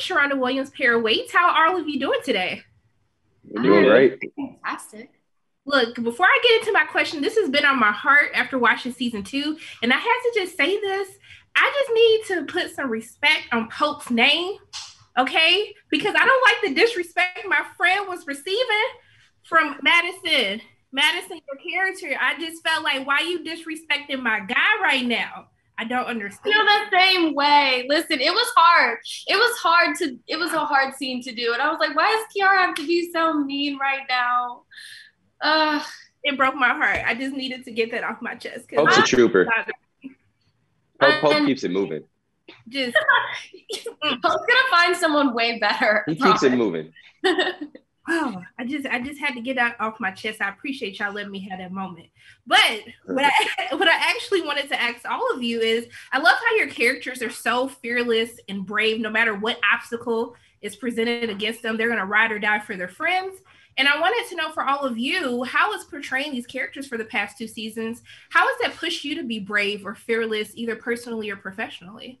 Sharonda Williams, Pay or Wait. How are all of you doing today? We're doing great. Fantastic. Look, before I get into my question, this has been on my heart after watching season 2, and I had to just say this. I just need to put some respect on Pope's name, okay? Because I don't like the disrespect my friend was receiving from Madison. Madison, your character, I just felt like, why you disrespecting my guy right now? I don't understand. Feel the same way. Listen, it was hard. It was a hard scene to do. And I was like, why does Kiara have to be so mean right now? It broke my heart. I just needed to get that off my chest. Pope's a trooper. Pope keeps it moving. Just Pope's gonna find someone way better. He keeps it moving. Oh, I just had to get that off my chest. I appreciate y'all letting me have that moment. But what I actually wanted to ask all of you is, I love how your characters are so fearless and brave. No matter what obstacle is presented against them, they're gonna ride or die for their friends. And I wanted to know for all of you, how is portraying these characters for the past 2 seasons, how has that pushed you to be brave or fearless, either personally or professionally?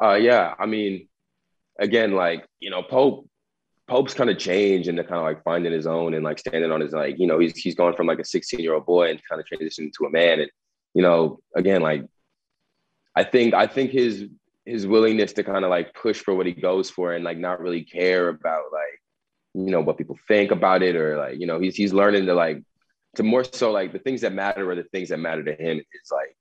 Yeah, I mean, again, like, you know, Pope's kind of changed and kind of like finding his own and like standing on his, like, you know, he's gone from like a 16-year-old boy and kind of transitioning to a man. And, you know, again, like, I think his willingness to kind of like push for what he goes for and like not really care about like, you know, what people think about it, or like, you know, he's learning to like, to more so like the things that matter, or the things that matter to him is like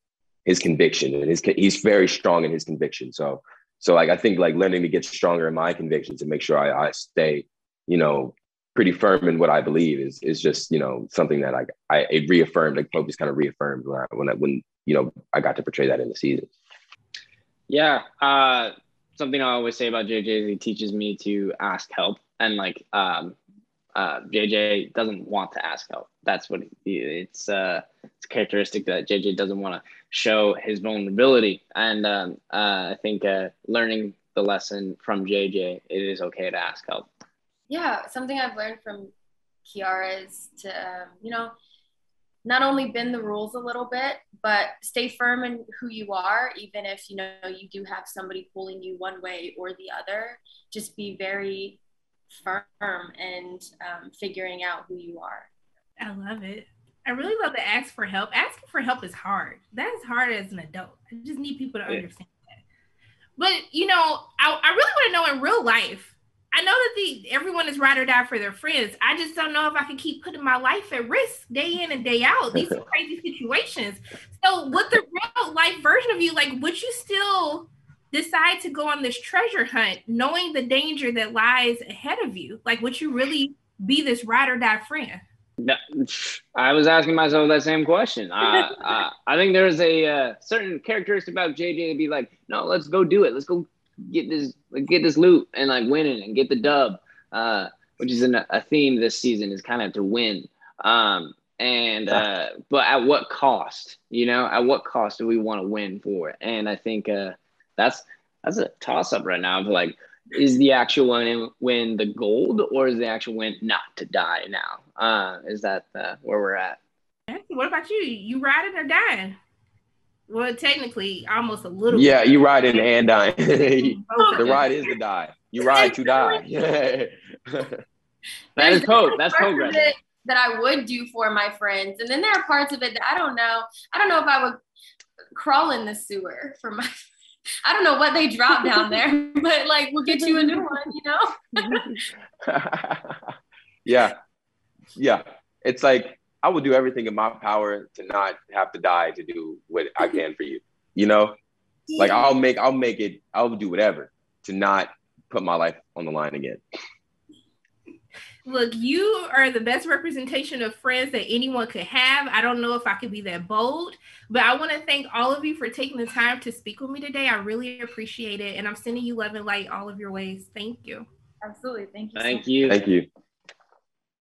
his conviction, and he's very strong in his conviction. So like, I think like learning to get stronger in my convictions and make sure I stay, you know, pretty firm in what I believe is just, you know, something that it reaffirmed, like Pope just kind of reaffirmed when you know, I got to portray that in the season. Yeah. Something I always say about J.J. is he teaches me to ask help. And like, J.J. doesn't want to ask help. That's what it's a characteristic that J.J. doesn't want to show his vulnerability. And I think learning the lesson from J.J., it is okay to ask help. Yeah, something I've learned from Kiara is to, you know, not only bend the rules a little bit, but stay firm in who you are, even if, you know, you do have somebody pulling you one way or the other. Just be very firm and figuring out who you are. I love it. I really love to ask for help. Asking for help is hard. That is hard as an adult. I just need people to understand that. But, you know, I really want to know in real life, I know that everyone is ride or die for their friends. I just don't know if I can keep putting my life at risk day in and day out. These are crazy situations. So with the real life version of you, like, would you still decide to go on this treasure hunt knowing the danger that lies ahead of you? Like, would you really be this ride or die friend? No, I was asking myself that same question. I think there's a certain characteristic about JJ to be like, no, let's go do it. Let's go get this loot and like win it and get the dub, which is a theme this season, is kind of to win. But at what cost, you know, at what cost do we want to win for? And I think that's a toss-up right now of like, is the actual win the gold, or is the actual win not to die now? Is that where we're at? What about you? You riding or dying? Well, technically, almost a little. Yeah, you riding and dying. The ride is the die. You ride to die. That is Pope. That's Pope right now. That I would do for my friends. And then there are parts of it that I don't know. I don't know if I would crawl in the sewer for my friends. I don't know what they drop down there, but like, we'll get you a new one, you know? Yeah. Yeah. It's like, I will do everything in my power to not have to die to do what I can for you. You know, like I'll do whatever to not put my life on the line again. Look, you are the best representation of friends that anyone could have. I don't know if I could be that bold, but I want to thank all of you for taking the time to speak with me today. I really appreciate it. And I'm sending you love and light all of your ways. Thank you. Absolutely. Thank you. Thank you. Thank you.